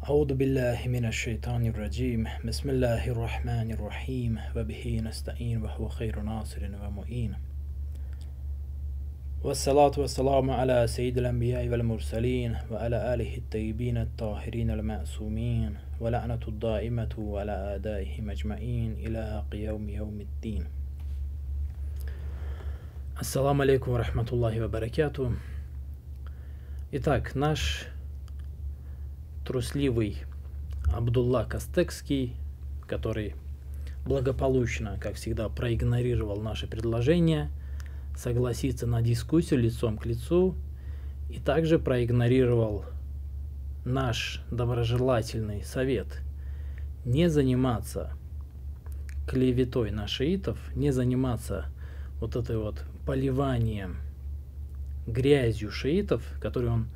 أعوذ بالله من الشيطان الرجيم بسم الله الرحمن الرحيم وبه نستعين وهو خير ناصر ومعين والصلاة والسلام على سيد الأنبياء والمرسلين وعلى آله الطيبين الطاهرين المعصومين ولعنة الدائمة على أعدائهم أجمعين إلى قيام يوم الدين. Ассаламу алейкум рахматуллахи ва баракяту. Итак, наш трусливый Абдулла Костекский, который благополучно, как всегда, проигнорировал наше предложение согласиться на дискуссию лицом к лицу и также проигнорировал наш доброжелательный совет не заниматься клеветой на шиитов, не заниматься вот этой вот поливанием грязью шиитов, который он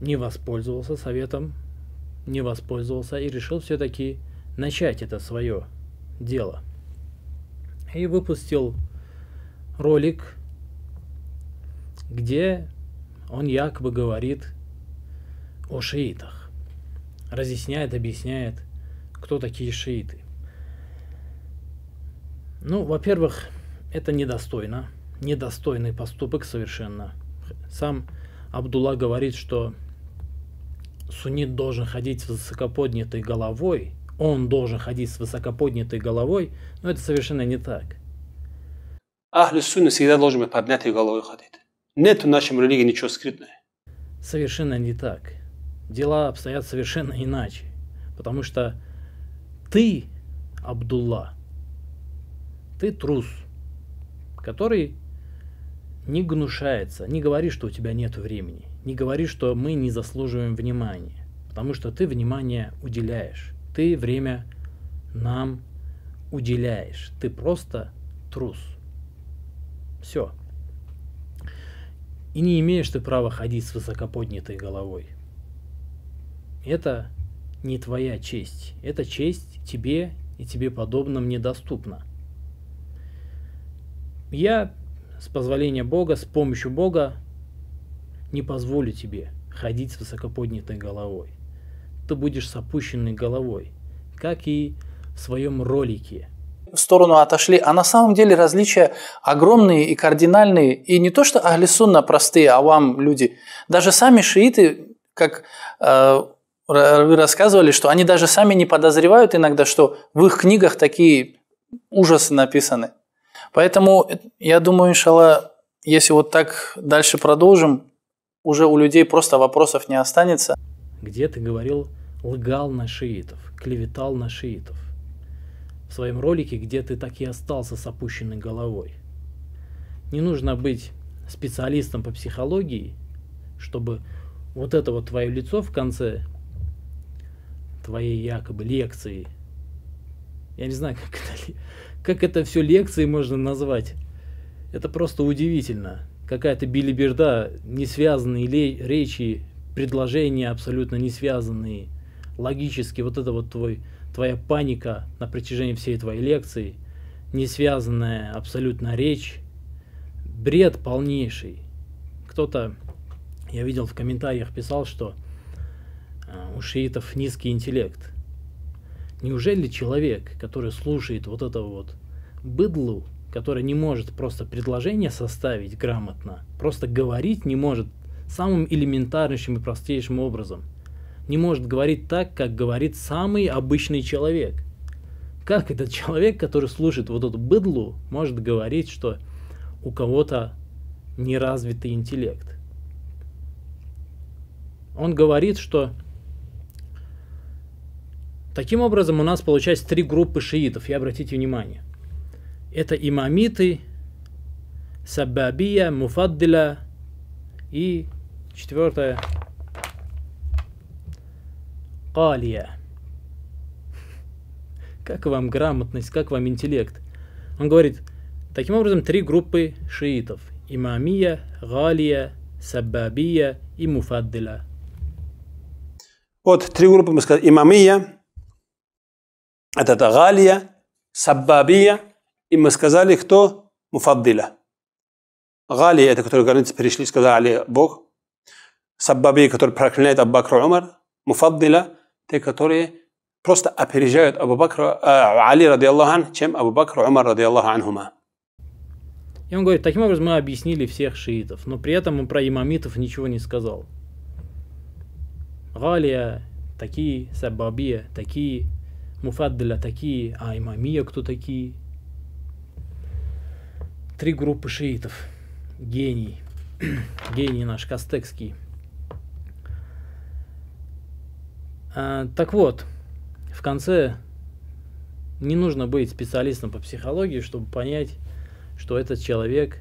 не воспользовался советом, не воспользовался и решил все-таки начать это свое дело. И выпустил ролик, где он якобы говорит о шиитах, разъясняет, объясняет, кто такие шииты. Ну, во-первых, это недостойно, недостойный поступок совершенно. Сам Абдулла говорит, что суннит должен ходить с высокоподнятой головой, он должен ходить с высокоподнятой головой, но это совершенно не так. Ахлю сунны всегда должен быть поднятой головой ходить. Нет в нашем религии ничего скрытного. Совершенно не так. Дела обстоят совершенно иначе, потому что ты, Абдулла, ты трус, который не гнушается, не говори, что у тебя нет времени, не говори, что мы не заслуживаем внимания, потому что ты внимание уделяешь, ты время нам уделяешь, ты просто трус. Все. И не имеешь ты права ходить с высокоподнятой головой. Это не твоя честь, это честь тебе и тебе подобным недоступна. Я, с позволения Бога, с помощью Бога, не позволю тебе ходить с высокоподнятой головой. Ты будешь с опущенной головой, как и в своем ролике. В сторону отошли, а на самом деле различия огромные и кардинальные. И не то, что ахлисунна простые, авам люди. Даже сами шииты, как вы рассказывали, что они даже сами не подозревают иногда, что в их книгах такие ужасы написаны. Поэтому, я думаю, иншалла, если вот так дальше продолжим, уже у людей просто вопросов не останется. Где ты говорил, лгал на шиитов, клеветал на шиитов? В своем ролике, где ты так и остался с опущенной головой. Не нужно быть специалистом по психологии, чтобы вот это вот твое лицо в конце твоей якобы лекции, я не знаю, как это все лекции можно назвать. Это просто удивительно. Какая-то билиберда, несвязанные речи, предложения абсолютно не связанные. Логически вот это вот твоя паника на протяжении всей твоей лекции, несвязанная абсолютно речь, бред полнейший. Кто-то, я видел в комментариях, писал, что у шиитов низкий интеллект. Неужели человек, который слушает вот это вот быдлу, который не может просто предложение составить грамотно, просто говорить не может самым элементарнейшим и простейшим образом, не может говорить так, как говорит самый обычный человек? Как этот человек, который слушает вот эту быдлу, может говорить, что у кого-то неразвитый интеллект? Он говорит, что таким образом у нас получается три группы шиитов, и обратите внимание. Это имамиты, саббабия, муфаддиля и четвертая калия. Как вам грамотность, как вам интеллект? Он говорит, таким образом три группы шиитов. Имамия, галия, саббабия и муфаддиля. Вот три группы мы сказали. Имамия. Это галия, саббабия, и мы сказали, кто? Муфаддиля. Галия, это которые границы перешли, сказали Бог. Саббабия, который проклинает Абу Бакр Умар. Муфаддиля, те, которые просто опережают Али, радиаллаху ан, чем Абу Бакр, Умар, радиаллаху анхума. И он говорит, таким образом мы объяснили всех шиитов, но при этом он про имамитов ничего не сказал. Галия, такие, Сабабия, такие, Муфаддля, такие, а имамия кто такие? Три группы шиитов. Гений. Гений наш, Кастекский. Так вот, в конце не нужно быть специалистом по психологии, чтобы понять, что этот человек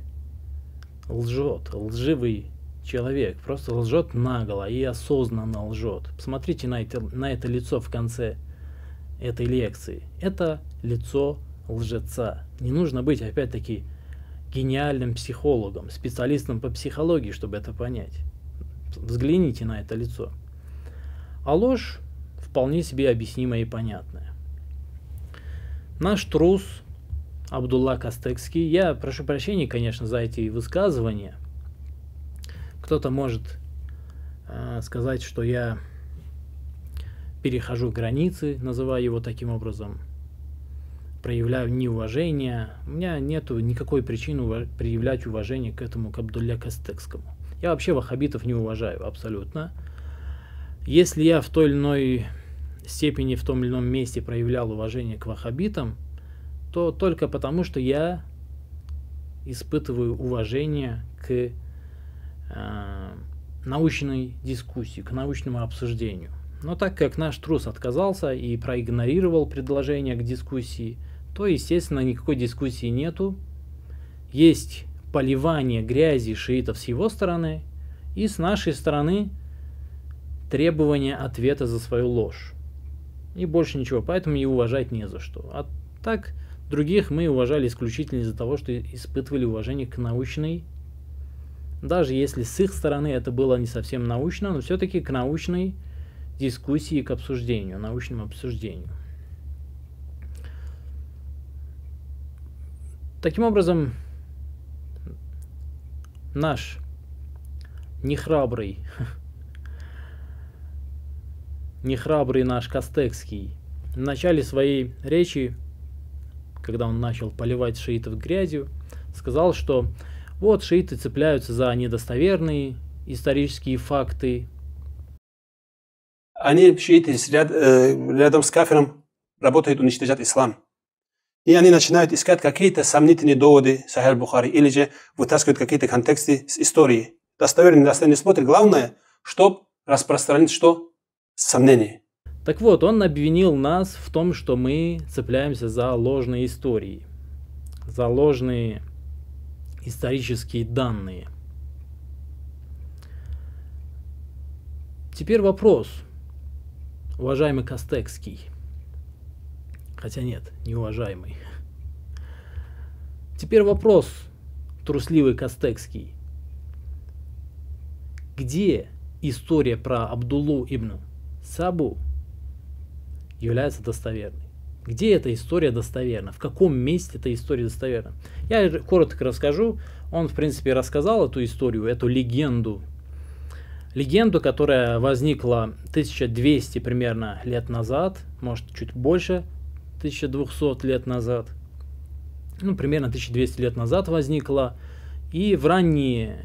лжет, лживый человек. Просто лжет наголо и осознанно лжет. Посмотрите на это лицо в конце этой лекции. Это лицо лжеца. Не нужно быть, опять-таки, гениальным психологом, специалистом по психологии, чтобы это понять. Взгляните на это лицо. А ложь вполне себе объяснимая и понятная. Наш трус Абдулла Кастекский, я прошу прощения, конечно, за эти высказывания. Кто-то может сказать, что я перехожу границы, называя его таким образом, проявляю неуважение. У меня нет никакой причины проявлять уважение к этому, к Абдулле Кастекскому. Я вообще ваххабитов не уважаю абсолютно. Если я в той или иной степени, в том или ином месте проявлял уважение к ваххабитам, то только потому, что я испытываю уважение к научной дискуссии, к научному обсуждению. Но так как наш трус отказался и проигнорировал предложение к дискуссии, то, естественно, никакой дискуссии нету. Есть поливание грязи шиитов с его стороны и с нашей стороны требование ответа за свою ложь. И больше ничего, поэтому и уважать не за что. А так других мы уважали исключительно из-за того, что испытывали уважение к научной, даже если с их стороны это было не совсем научно, но все-таки к научной дискуссии, к обсуждению, научному обсуждению. Таким образом, наш нехрабрый наш Кастекский в начале своей речи, когда он начал поливать шиитов грязью, сказал, что вот шииты цепляются за недостоверные исторические факты. Они, шииты, рядом с кафиром работают уничтожать ислам. И они начинают искать какие-то сомнительные доводы Сахих Бухари или же вытаскивают какие-то контексты с истории. Достоверно, недостоверно смотрят. Главное, чтобы распространить что? Сомнения. Так вот, он обвинил нас в том, что мы цепляемся за ложные истории, за ложные исторические данные. Теперь вопрос. Уважаемый Кастекский, хотя нет, неуважаемый. Теперь вопрос, трусливый Кастекский. Где история про Абдуллу ибн Сабу является достоверной? Где эта история достоверна? В каком месте эта история достоверна? Я коротко расскажу. Он, в принципе, рассказал эту историю, эту легенду. Легенду, которая возникла 1200 примерно лет назад, может чуть больше, 1200 лет назад, ну примерно 1200 лет назад возникла, и в ранние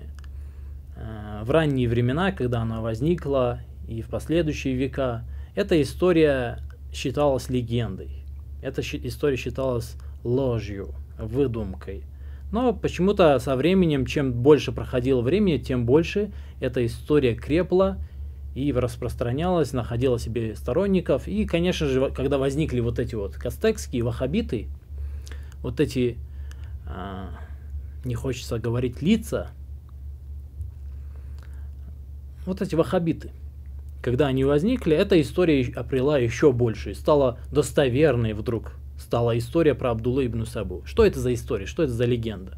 времена, когда она возникла, и в последующие века, эта история считалась легендой, эта история считалась ложью, выдумкой. Но почему-то со временем, чем больше проходило времени, тем больше эта история крепла и распространялась, находила себе сторонников. И, конечно же, когда возникли вот эти вот кастекские, ваххабиты, вот эти, не хочется говорить лица, вот эти ваххабиты, когда они возникли, эта история обрела еще больше и стала достоверной вдруг. Стала история про Абдуллу ибн Сабу. Что это за история? Что это за легенда?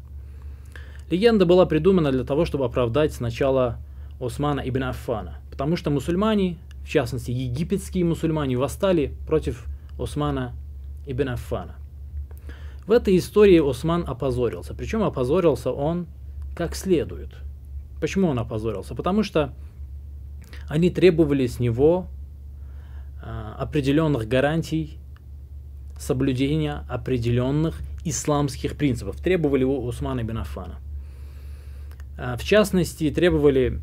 Легенда была придумана для того, чтобы оправдать сначала Османа ибн Аффана, потому что мусульмане, в частности египетские мусульмане, восстали против Османа ибн Аффана. В этой истории Осман опозорился, причем опозорился он как следует. Почему он опозорился? Потому что они требовали с него определенных гарантий соблюдения определенных исламских принципов. Требовали у Усмана ибн Аффана. В частности, требовали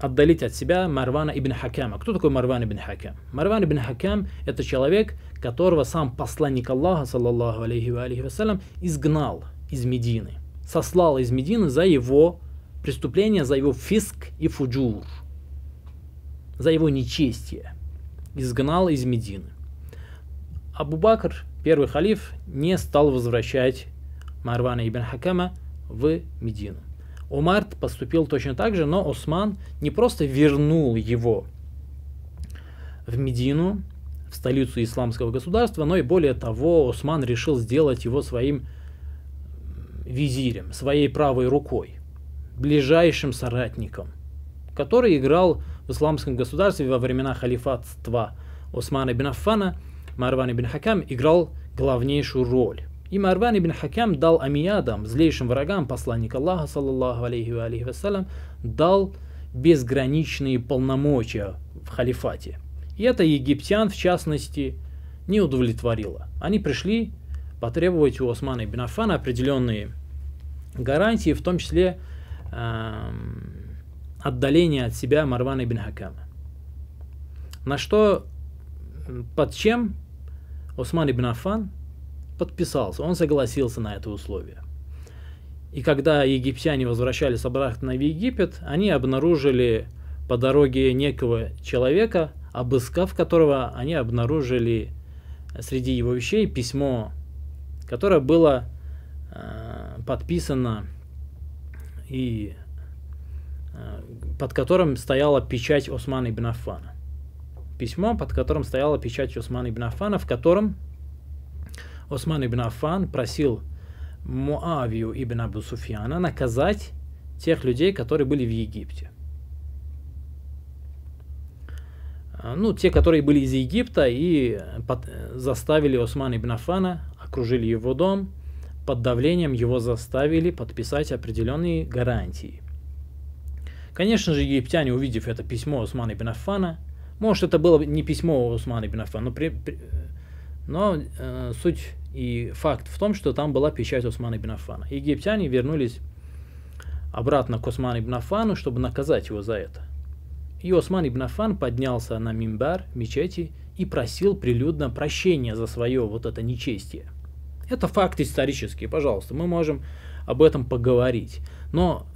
отдалить от себя Марвана ибн Хакама. Кто такой Марван ибн Хакам? Марван ибн Хакам – это человек, которого сам посланник Аллаха, саллаллаху алейхи вассалям, изгнал из Медины, сослал из Медины за его преступление, за его фиск и фуджур, за его нечестие. Изгнал из Медины. Абу Бакр, первый халиф, не стал возвращать Марвана ибн Хакама в Медину. Умар поступил точно так же, но Осман не просто вернул его в Медину, в столицу исламского государства, но и более того, Осман решил сделать его своим визирем, своей правой рукой, ближайшим соратником, который играл в исламском государстве во времена халифатства Османа ибн Аффана. Марван ибн Хакам играл главнейшую роль. И Марван ибн Хакам дал амиядам, злейшим врагам посланника Аллаха, саллаллаху алейхи вассалям, дал безграничные полномочия в халифате. И это египтян, в частности, не удовлетворило. Они пришли потребовать у Османа ибн Аффана определенные гарантии, в том числе отдаление от себя Марвана ибн Хакама. На что, под чем Осман ибн Аффан подписался, он согласился на это условие. И когда египтяне возвращались обратно в Египет, они обнаружили по дороге некого человека, обыскав которого, они обнаружили среди его вещей письмо, которое было подписано и под которым стояла печать Османа ибн Аффана. Письмо, под которым стояла печать Османа ибн Аффана, в котором Осман ибн Аффан просил Муавию ибн Абду Суфьяна наказать тех людей, которые были в Египте. Ну, те, которые были из Египта и заставили Османа ибн Аффана, окружили его дом, под давлением его заставили подписать определенные гарантии. Конечно же, египтяне, увидев это письмо Османа ибн Аффана, может, это было не письмо Османа ибн Аффана, но суть и факт в том, что там была печать Османа ибн Аффана. Египтяне вернулись обратно к Осману ибн Аффану, чтобы наказать его за это. И Осман ибн Аффан поднялся на мимбар мечети и просил прилюдно прощения за свое вот это нечестие. Это факт исторический, пожалуйста, мы можем об этом поговорить. Но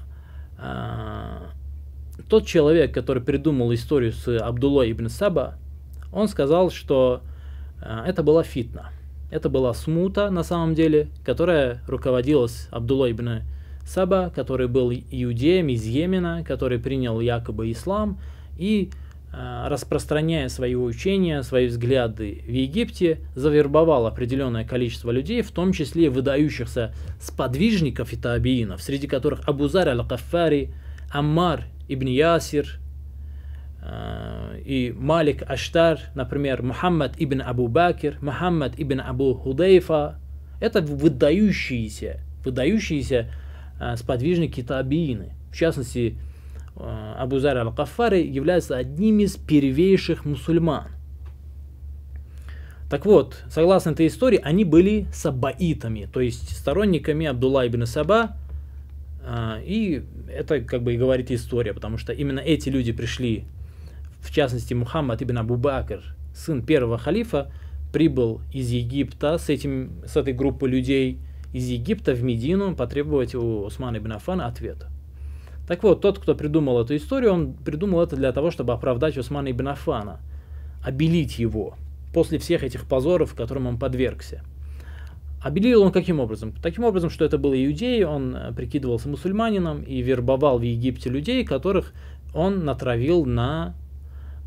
тот человек, который придумал историю с Абдуллой ибн Саба, он сказал, что это была фитна, это была смута на самом деле, которая руководилась Абдуллой ибн Саба, который был иудеем из Йемена, который принял якобы ислам и, распространяя свои учения, свои взгляды в Египте, завербовал определенное количество людей, в том числе выдающихся сподвижников и таабиинов, среди которых Абузар аль-Каффари, Аммар ибн Ясир, и Малик Аштар, например, Мухаммад ибн Абу Бакир, Мухаммад ибн Абу Худейфа. Это выдающиеся сподвижники табиины. В частности, Абузар аль-Каффари является одним из первейших мусульман. Так вот, согласно этой истории, они были сабаитами, то есть сторонниками Абдулла ибн Саба, и это как бы и говорит история, потому что именно эти люди пришли. В частности, Мухаммад ибн Абу Бакр, сын первого халифа, прибыл из Египта с этой группой людей из Египта в Медину потребовать у Османа ибн Аффана ответа. Так вот, тот, кто придумал эту историю, он придумал это для того, чтобы оправдать Османа ибн Аффана, обелить его после всех этих позоров, которым он подвергся. Обелил он каким образом? Таким образом, что это были иудеи, он прикидывался мусульманином и вербовал в Египте людей, которых он натравил на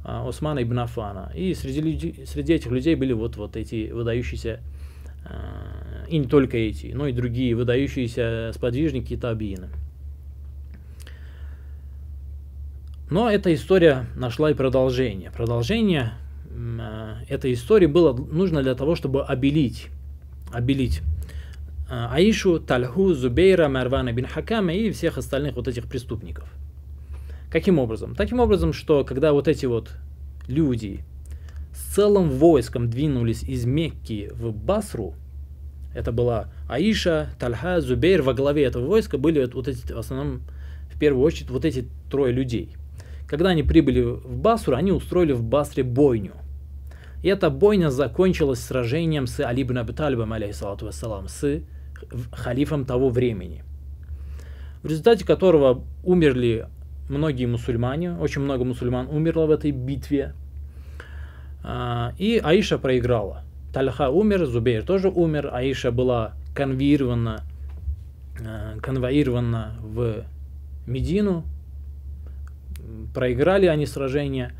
Османа ибн Аффана. И среди этих людей были вот эти выдающиеся, и не только эти, но и другие выдающиеся сподвижники и табиины. Но эта история нашла и продолжение. Продолжение этой истории было нужно для того, чтобы обелить Аишу, Тальху, Зубейра, Марвана ибн Хакама и всех остальных вот этих преступников. Каким образом? Таким образом, что когда вот эти люди с целым войском двинулись из Мекки в Басру. Это была Аиша, Тальха, Зубейр. Во главе этого войска были вот эти, в основном, в первую очередь, вот эти трое людей. Когда они прибыли в Басру, они устроили в Басре бойню. И эта бойня закончилась сражением с Али ибн Аби Талибом, алейхиссалату вассалам, с халифом того времени, в результате которого умерли многие мусульмане, очень много мусульман умерло в этой битве. И Аиша проиграла. Тальха умер, Зубейр тоже умер, Аиша была конвоирована в Медину, проиграли они сражение.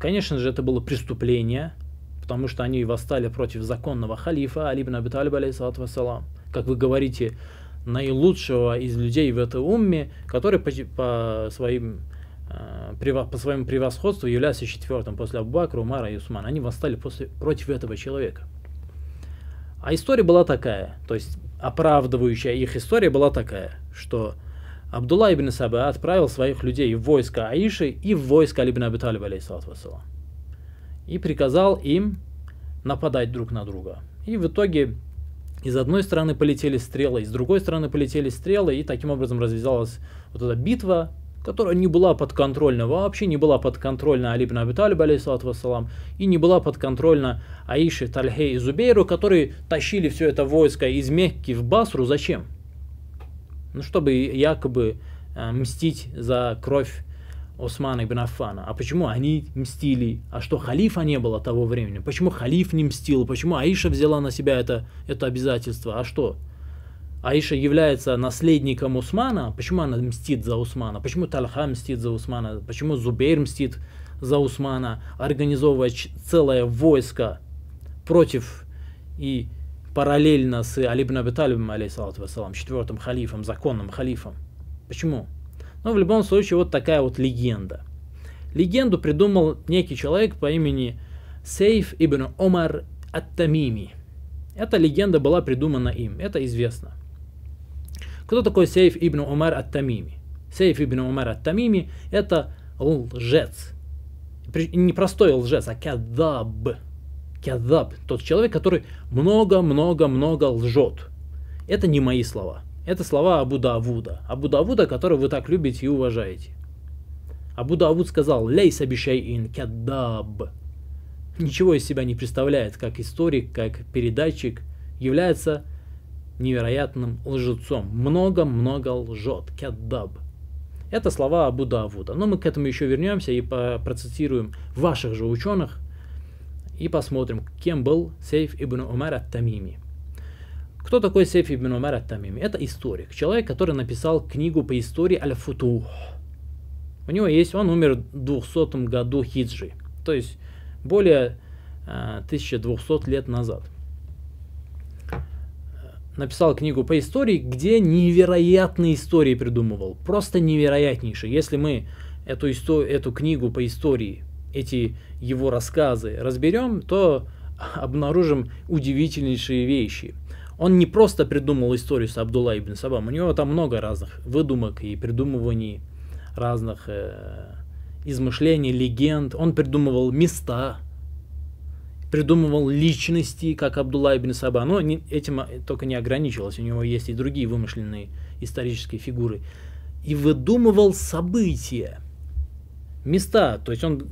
Конечно же, это было преступление, потому что они восстали против законного халифа Али ибн Аби Талиб, алейхиссалату вассалам, как вы говорите, наилучшего из людей в этой умме, который по своему превосходству является четвертым после Абу Бакра, Умара и Усмана. Они восстали против этого человека. А история была такая, то есть оправдывающая их история была такая, что Абдулла ибн Саба отправил своих людей в войско Аиши и в войско Али ибн Аби Талиба, алейхиссалату вассалам, и приказал им нападать друг на друга. И в итоге из одной стороны полетели стрелы, из другой стороны полетели стрелы, и таким образом развязалась вот эта битва, которая не была подконтрольна вообще, не была подконтрольна Али ибн Аби Талиб, алейхиссалату вассалам, и не была подконтрольна Аише, Тальхе и Зубейру, которые тащили все это войско из Мекки в Басру. Зачем? Ну, чтобы якобы мстить за кровь Османа ибн Аффана. А почему они мстили? А что, халифа не было того времени? Почему халиф не мстил? Почему Аиша взяла на себя это обязательство? А что? Аиша является наследником Усмана. Почему она мстит за Усмана? Почему Тальха мстит за Усмана? Почему Зубейр мстит за Усмана, организовывая целое войско против и параллельно с Али ибн Аби Талибом, алейхиссалату вассалам, четвертым халифом, законным халифом? Почему? Но в любом случае, вот такая вот легенда. Легенду придумал некий человек по имени Сейф ибн Умар ат-Тамими. Эта легенда была придумана им, это известно. Кто такой Сейф ибн Умар ат-Тамими? Сейф ибн Умар ат-Тамими – это лжец. Не простой лжец, а кадаб. Кадаб – тот человек, который много-много-много лжет. Это не мои слова. Это слова Абу Давуда. Абу Давуда, которого вы так любите и уважаете. Абу Давуд сказал: «Лейса бишайин кадаб». Ничего из себя не представляет, как историк, как передатчик, является невероятным лжецом. Много-много лжет. Кадаб. Это слова Абу Давуда. Но мы к этому еще вернемся и процитируем ваших же ученых и посмотрим, кем был Сейф ибн Умар ат-Тамими. Кто такой Сейф ибн Умар ат-Тамими? Это историк, человек, который написал книгу по истории Аль-Футух. У него есть, он умер в 200 году хиджи, то есть более 1200 лет назад. Написал книгу по истории, где невероятные истории придумывал, просто невероятнейшие. Если мы эту книгу по истории, эти его рассказы разберем, то обнаружим удивительнейшие вещи. Он не просто придумал историю с Абдулла ибн Сабам, у него там много разных выдумок и придумываний, разных измышлений, легенд. Он придумывал места, придумывал личности, как Абдулла ибн Саба, но этим только не ограничилось, у него есть и другие вымышленные исторические фигуры. И выдумывал события, места, то есть он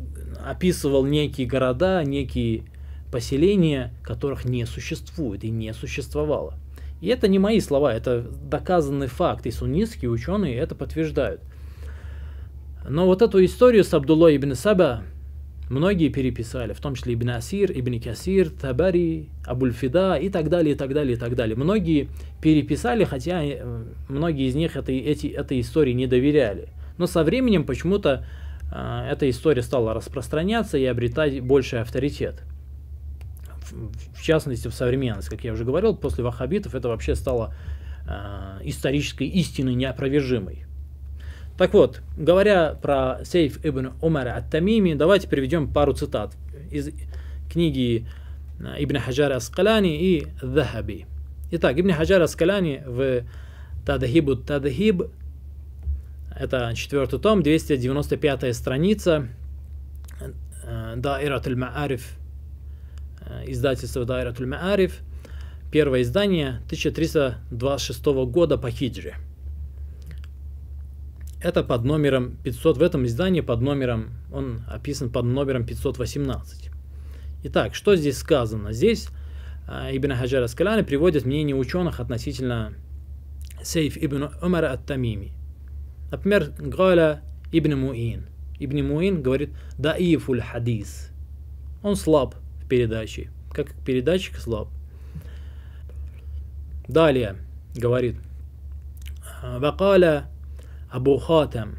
описывал некие города, некие поселения, которых не существует и не существовало. И это не мои слова, это доказанный факт, и суннитские ученые это подтверждают. Но вот эту историю с Абдуллой ибн Саба многие переписали, в том числе Ибн Асир, Ибн Касир, Табари, Абуль-Фида и так далее, и так далее, и так далее. Многие переписали, хотя многие из них этой истории не доверяли. Но со временем почему-то эта история стала распространяться и обретать больший авторитет. В частности, в современность, как я уже говорил, после ваххабитов это вообще стало исторической истиной неопровержимой. Так вот, говоря про Сейф ибн Умара ат-Тамими, давайте приведем пару цитат из книги Ибн Хаджара Аскаляни и Захаби. Итак, Ибн Хаджар Аскаляни в Тадхибу Тадхиб, это 4-й том, 295-я страница, دائرة المعارف, издательство «Дайрат аль-Маариф», первое издание 1326 года по хиджре. Это под номером 500, в этом издании под номером, он описан под номером 518. Итак, что здесь сказано? Здесь Ибн Хаджар Аскаляни приводит мнение ученых относительно Сейф ибн Умара ат-Тамими. Например, Галя ибн Муин. Ибн Муин говорит «Даифуль хадис». Он слаб в передаче, как передатчик слаб. Далее говорит «Вакаля Абу Хатам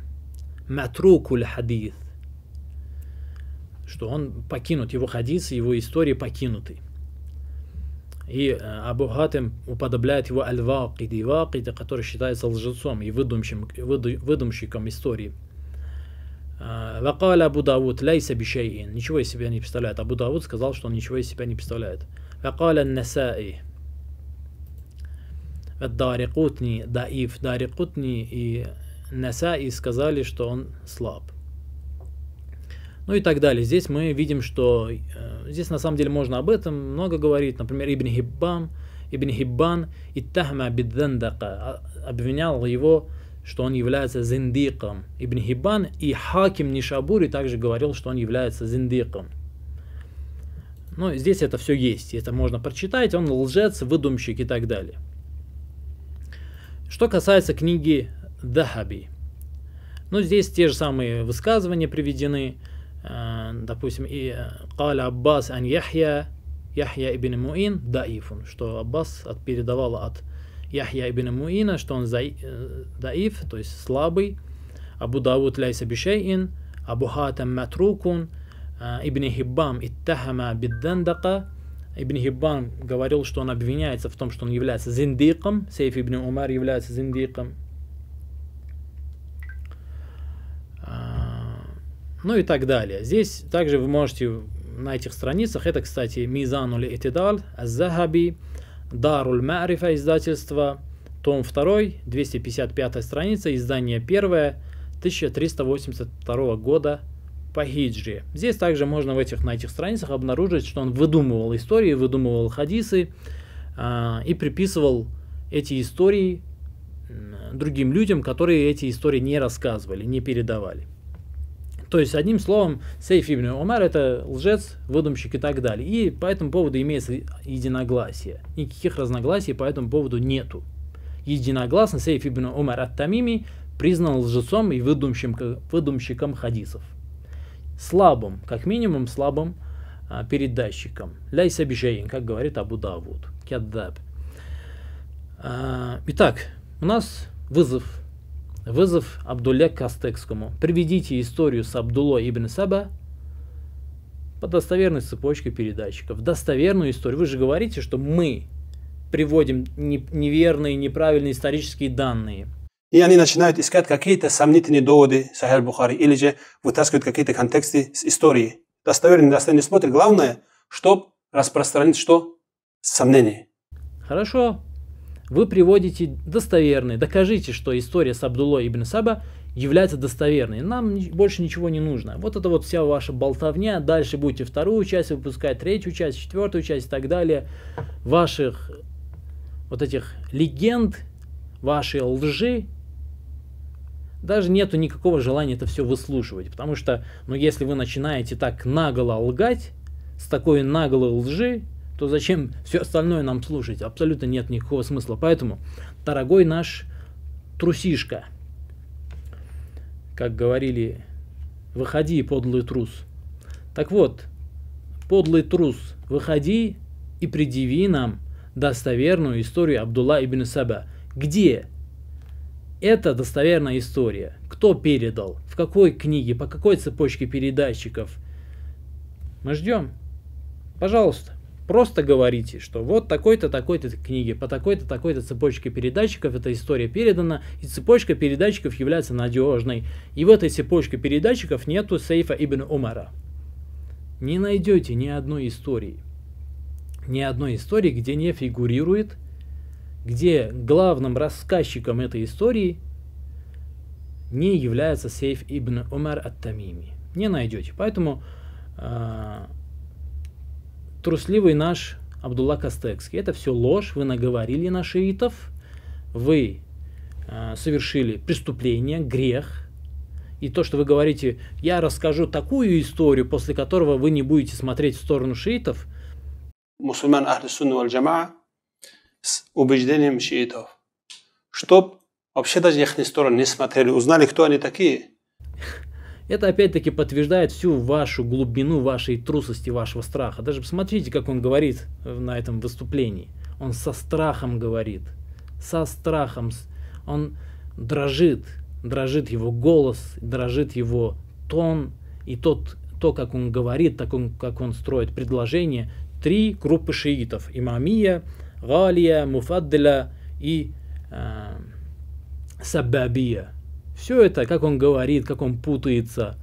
матрукуль хадис», что он покинут, его хадисы, его истории покинуты. И Абу Хатам уподобляет его аль-Вакиди, Вакиди, который считается лжецом и выдумщиком истории. Вакаля Абу Дауд лейса бишейин, ничего из себя не представляет. Абу Дауд сказал, что он ничего из себя не представляет. Вакаля Насаи, Дарикутни, Даиф, Дарикутни и Насаи сказали, что он слаб. Ну и так далее. Здесь мы видим, что здесь на самом деле можно об этом много говорить. Например, Ибн Хиббан Иттахма биддандака, обвинял его, что он является зиндиком. Ибн Хиббан, и Хаким Нишабури также говорил, что он является зиндиком. Но здесь это все есть, это можно прочитать. Он лжец, выдумщик и так далее. Что касается книги Дахаби, ну здесь те же самые высказывания приведены, допустим, и «Каля Аббас ан Яхья, Яхья ибн Муин даифун», что Аббас передавал от Яхья ибн Муина, что он даиф, то есть слабый, Абу Дауд ляйса бишейин, Абу Хатам матрукун, Ибн Хиббам иттахама биддандака, Ибн Хиббан говорил, что он обвиняется в том, что он является зиндиком. Сейф ибн Умар является зиндиком. Ну и так далее. Здесь также вы можете на этих страницах, это, кстати, Мизануль Этидаль, Аз-Захаби, Даруль Маарифа, издательство, том 2, 255 страница, издание 1, 1382 года по хиджре. Здесь также можно на этих страницах обнаружить, что он выдумывал истории, выдумывал хадисы и приписывал эти истории другим людям, которые эти истории не рассказывали, не передавали. То есть, одним словом, Сейф ибн Умар – это лжец, выдумщик и так далее. И по этому поводу имеется единогласие. Никаких разногласий по этому поводу нету. Единогласно Сейф ибн Умар ат-Тамими признан лжецом и выдумщиком хадисов. Слабым, как минимум слабым передатчиком. Ляйса бишейин, как говорит Абу Давуд. Кяддаб. Итак, у нас вызов. Вызов Абдулле Кастекскому. Приведите историю с Абдулло ибн Саба по достоверной цепочке передатчиков. Достоверную историю. Вы же говорите, что мы приводим неверные, неправильные исторические данные. И они начинают искать какие-то сомнительные доводы Сахих Бухари или же вытаскивают какие-то контексты с истории. Достоверно, недостоверно не смотрят. Главное, чтобы распространить что? Сомнения. Хорошо. Вы приводите достоверные. Докажите, что история с Абдуллой ибн Саба является достоверной. Нам больше ничего не нужно. Вот это вот вся ваша болтовня. Дальше будете вторую часть выпускать, третью часть, четвертую часть и так далее. Ваших вот этих легенд, вашей лжи. Даже нету никакого желания это все выслушивать, потому что, ну, если вы начинаете так наголо лгать, с такой наголой лжи, то зачем все остальное нам слушать? Абсолютно нет никакого смысла. Поэтому, дорогой наш трусишка, как говорили, выходи, подлый трус. Так вот, подлый трус, выходи и предъяви нам достоверную историю Абдулла ибн Саба. Где? Это достоверная история. Кто передал? В какой книге? По какой цепочке передатчиков? Мы ждем. Пожалуйста, просто говорите, что вот такой-то, такой-то книги, по такой-то, такой-то цепочке передатчиков эта история передана, и цепочка передатчиков является надежной. И в этой цепочке передатчиков нету Сейфа ибн Умара. Не найдете ни одной истории. Ни одной истории, где не фигурирует, где главным рассказчиком этой истории не является Сейф ибн Умар ат-Тамими. Не найдете. Поэтому трусливый наш Абдулла Костекский. Это все ложь, вы наговорили на шиитов, вы совершили преступление, грех. И то, что вы говорите, я расскажу такую историю, после которого вы не будете смотреть в сторону шиитов. Мусульман Ахлис-Сунна валь-Джамаа с убеждением шиитов. Чтоб вообще даже их стороны не смотрели, узнали, кто они такие. Это опять-таки подтверждает всю вашу глубину, вашей трусости, вашего страха. Даже посмотрите, как он говорит на этом выступлении. Он со страхом говорит. Со страхом. Он дрожит. Дрожит его голос, дрожит его тон. И то, как он говорит, как он строит предложение. Три группы шиитов. Имамия, Галия, Муфаддиля и Сабабия. Все это, как он говорит, как он путается.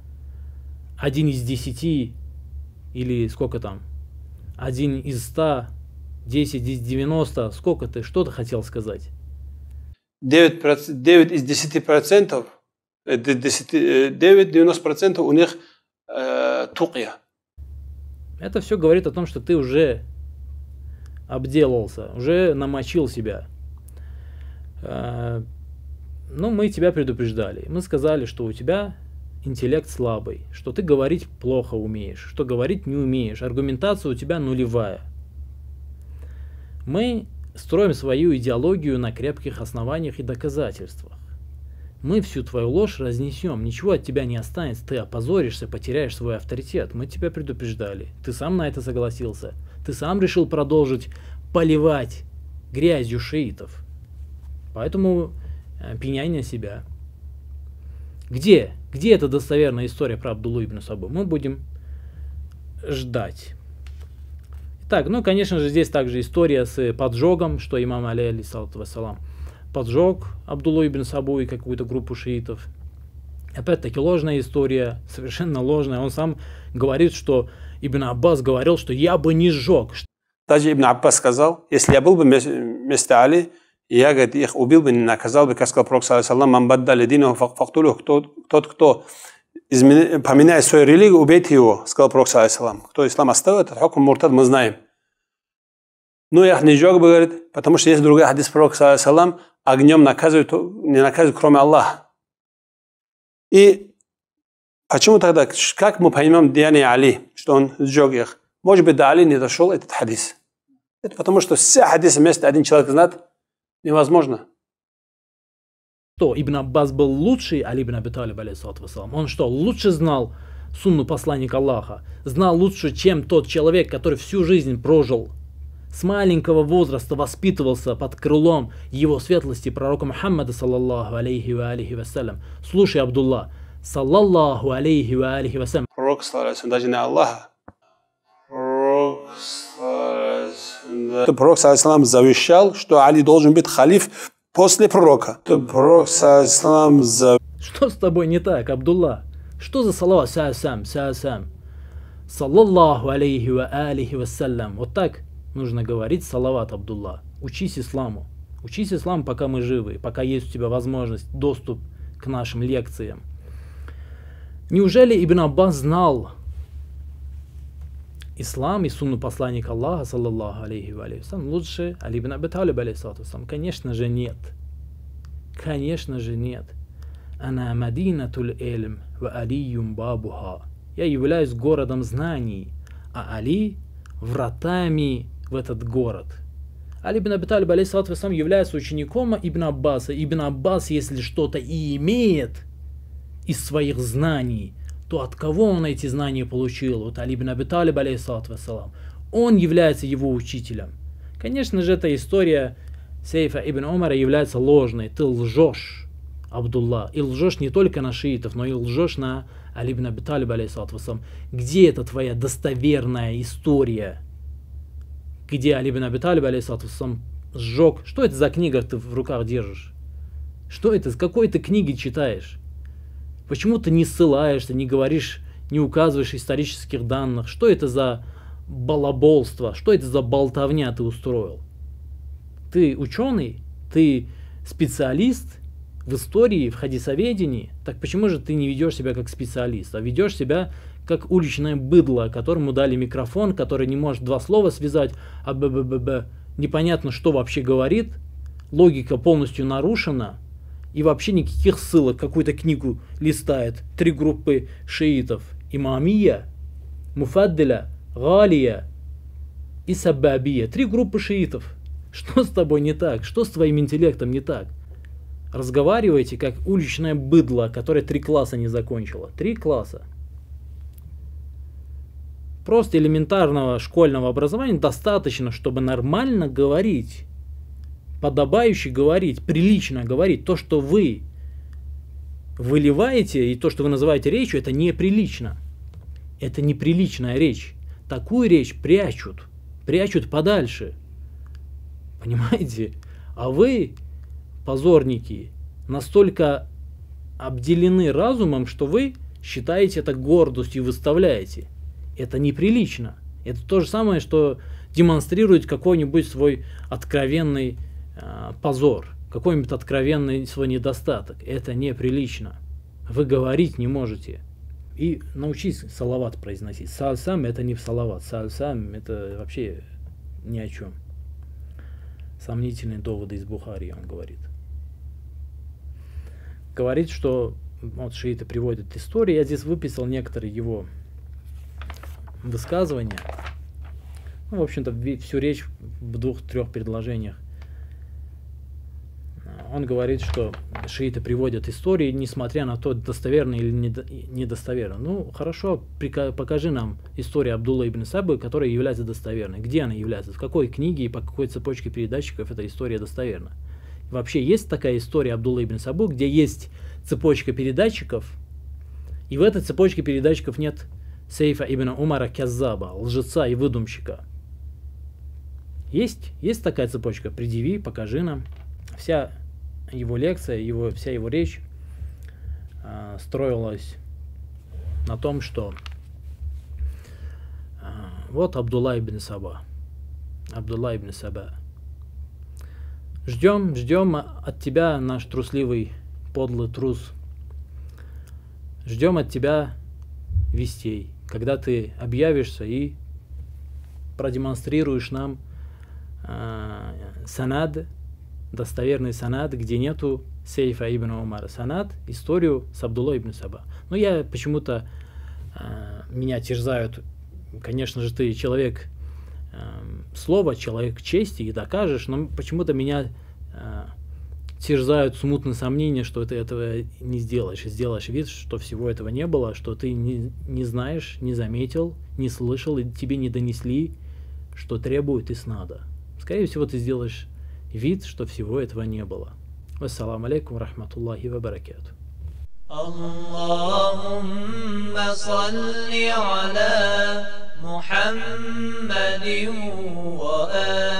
1 из 10 или сколько там? 1 из 100, 10 из 90. Сколько ты что-то хотел сказать? 9 из 10%, 90% у них тукья. Это все говорит о том, что ты уже обделался, уже намочил себя. Но мы тебя предупреждали. Мы сказали, что у тебя интеллект слабый, что ты говорить плохо умеешь, что говорить не умеешь, аргументация у тебя нулевая. Мы строим свою идеологию на крепких основаниях и доказательствах. Мы всю твою ложь разнесем, ничего от тебя не останется, ты опозоришься, потеряешь свой авторитет. Мы тебя предупреждали, ты сам на это согласился, ты сам решил продолжить поливать грязью шиитов. Поэтому пеняй на себя. Где эта достоверная история про Абдуллу ибн Сабу? Мы будем ждать. Итак, ну, конечно же, здесь также история с поджогом, что имам Али, алейхиссалату вассалам, поджег Абдуллу ибн Сабу и какую-то группу шиитов. Опять-таки ложная история, совершенно ложная. Он сам говорит, что Ибн Аббас говорил, что я бы не сжег. Даже Ибн Аббас сказал, если я был бы вместо Али, я, говорит, их убил бы, не наказал бы, как сказал Пророк, тот, кто поменяет свою религию, убейте его, сказал Пророк, кто ислам оставил, этот хукм муртад, мы знаем. Но я не сжег бы, говорит, потому что есть другой хадис Пророка, огнем наказывают, не наказывают, кроме Аллаха. И почему тогда, как мы поймем деяние Али, что он сжег их? Может быть, до Али не дошел этот хадис. Это потому что все хадисы вместе один человек знает, невозможно. Что, Ибн Аббас был лучший Али ибн Аби Талиб, алейхиссалату вассалам? Он что, лучше знал сунну посланника Аллаха? Знал лучше, чем тот человек, который всю жизнь прожил, с маленького возраста воспитывался под крылом его светлости пророка Мухаммада, саллаллаху алейхи ва алейхи вассалям. Слушай, Абдулла, саллаллаху алейхи ва алейхи вассалям. Пророк, саллаллаху даже не Аллаха. Пророк завещал, что Али должен быть халиф после пророка. Что с тобой не так, Абдулла? Что за салават? Саллаллаху алейхи ва алейхи вассалям. Вот так нужно говорить салават, Абдулла. Учись исламу. Учись исламу, пока мы живы, пока есть у тебя возможность, доступ к нашим лекциям. Неужели Ибн Аббас знал ислам и сунну посланника Аллаха, саллаллаху алейхи ва алейхи вассалям, лучше Али ибн Аби Талиб, алейхиссалату вассалям? Конечно же, нет. Конечно же, нет. Ана мадинатуль эльм ва алиюм бабуха. Я являюсь городом знаний, а Али вратами в этот город. Али ибн Аби Талиб, алейхиссалату вассалям, является учеником Ибн Аббаса. Ибн Аббас, если что-то и имеет из своих знаний, то от кого он эти знания получил? Вот Али ибн Аби Талиб, алейхиссалату вассалам. Он является его учителем. Конечно же, эта история Сейфа ибн Умара является ложной. Ты лжешь, Абдулла. И лжешь не только на шиитов, но и лжешь на Али ибн Аби Талиб, алейхиссалату вассалам. Где это твоя достоверная история? Где Али ибн Аби Талиб, алейхиссалату вассалам, сжег? Что это за книга ты в руках держишь? Что это? С какой ты книги читаешь? Почему ты не ссылаешься, не говоришь, не указываешь исторических данных? Что это за балаболство? Что это за болтовня ты устроил? Ты ученый? Ты специалист в истории, в хадисоведении? Так почему же ты не ведешь себя как специалист, а ведешь себя как уличное быдло, которому дали микрофон, который не может два слова связать, а непонятно, что вообще говорит, логика полностью нарушена, и вообще никаких ссылок, какую-то книгу листает, три группы шиитов: имамия, муфаддиля, галия и сабабия. Три группы шиитов. Что с тобой не так? Что с твоим интеллектом не так? Разговариваете как уличное быдло, которое три класса не закончило. Три класса. Просто элементарного школьного образования достаточно, чтобы нормально говорить, подобающе говорить, прилично говорить. То, что вы выливаете, и то, что вы называете речью, это неприлично. Это неприличная речь. Такую речь прячут. Прячут подальше. Понимаете? А вы, позорники, настолько обделены разумом, что вы считаете это гордостью и выставляете. Это неприлично. Это то же самое, что демонстрировать какой-нибудь свой откровенный позор, какой-нибудь откровенный свой недостаток. Это неприлично. Вы говорить не можете. И научись салават произносить. Салсам — это не в салават. Салсам — это вообще ни о чем. Сомнительные доводы из Бухари, он говорит. Говорит, что вот шииты приводят истории. Я здесь выписал некоторые его высказывания. Ну, в общем-то, всю речь в двух-трех предложениях. Он говорит, что шииты приводят истории, несмотря на то, достоверно или недостоверно. Ну, хорошо, покажи нам историю Абдулла ибн Сабы, которая является достоверной. Где она является? В какой книге и по какой цепочке передатчиков эта история достоверна? Вообще есть такая история Абдулла ибн Сабы, где есть цепочка передатчиков, и в этой цепочке передатчиков нет Сейфа ибн Умара Каззаба, лжеца и выдумщика. Есть? Есть такая цепочка? Предъяви, покажи нам. Вся его лекция, вся его речь строилась на том, что вот Абдулла ибн Саба. Ждем от тебя, наш трусливый, подлый трус. Ждем от тебя вестей, когда ты объявишься и продемонстрируешь нам санад, достоверный санад, где нету Сейфа ибн Умара. Санад, историю с Абдуллой ибн Саба. Но я почему-то, меня терзают, конечно же, ты человек слова, человек чести, и докажешь, но почему-то меня терзают смутные сомнения, что ты этого не сделаешь. И сделаешь вид, что всего этого не было, что ты не знаешь, не заметил, не слышал, и тебе не донесли, что требует и снада. Скорее всего, ты сделаешь вид, что всего этого не было. Вассаламу алейкум рахматуллахи ва баракату. Аллахумма салли аля Мухаммадин ва